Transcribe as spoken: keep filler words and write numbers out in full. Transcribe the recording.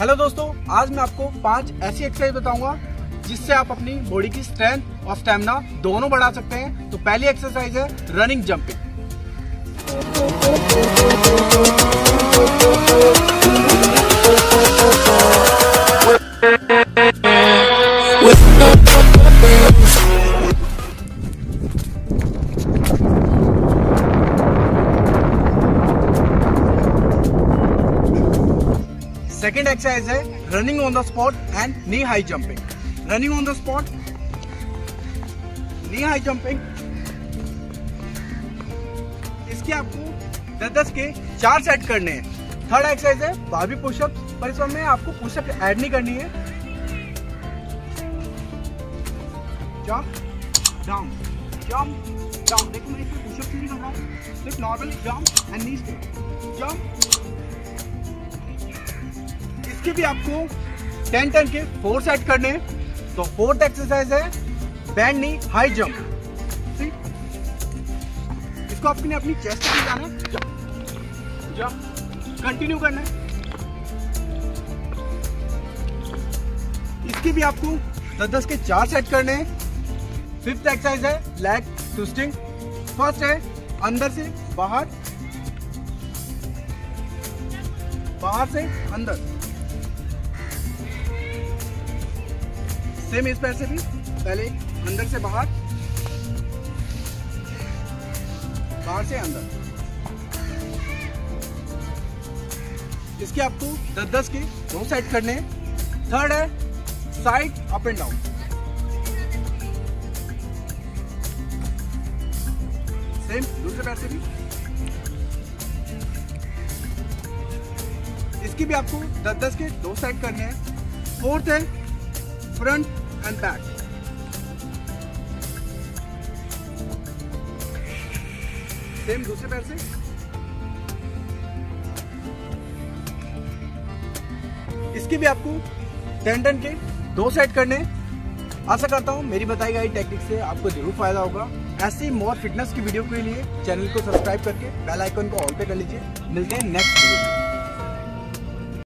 Hello दोस्तों, आज मैं आपको पांच ऐसी एक्सरसाइज बताऊंगा जिससे आप अपनी बॉडी की स्ट्रेंथ और स्टेमिना दोनों बढ़ा सकते हैं। तो पहली एक्सरसाइज है रनिंग जंपिंग। सेकेंड एक्सरसाइज है running on the spot and knee high jumping. Running on the spot, knee high jumping, इसके आपको दस दस के चार सेट करने हैं। थर्ड एक्सरसाइज है बारबी पुशअप, पर इसमें में आपको पुशअप ऐड नहीं करनी है। जंप डाउन, जंप डाउन, देखो मैं इसमें पुशअप नहीं कर रहा हूँ, सिर्फ normally jump and knees jump. इसके भी आपको टेन टेन के फोर सेट करने हैं। तो फोर्थ एक्सरसाइज है बैंड नी हाई जंप। इसको आपने अपनी चेस्ट पे जाना है, जंप जंप कंटिन्यू करना है। इसके भी आपको दस दस के चार सेट करने हैं। फिफ्थ एक्सरसाइज है लेग ट्विस्टिंग। फर्स्ट है अंदर से बाहर, बाहर से अंदर, सेम इस पैर से भी पहले अंदर से बाहर, बाहर से अंदर। इसके आपको दस दस के दो सेट करने हैं। थर्ड है side up and down, same दूसरे पैर से भी। इसकी भी आपको दस दस के दो सेट करने हैं। फोर्थ है फ्रंट एंड बैक। सेम दूसरे पैर से। इसके भी आपको टेंडन के दो सेट करने। आशा करता हूँ मेरी बताई गई टेक्निक से आपको जरूर फायदा होगा। ऐसी मोर फिटनेस की वीडियो के लिए चैनल को सब्सक्राइब करके बेल आइकन को ऑल पे कर लीजिए। मिलते हैं नेक्स्ट वीडियो में।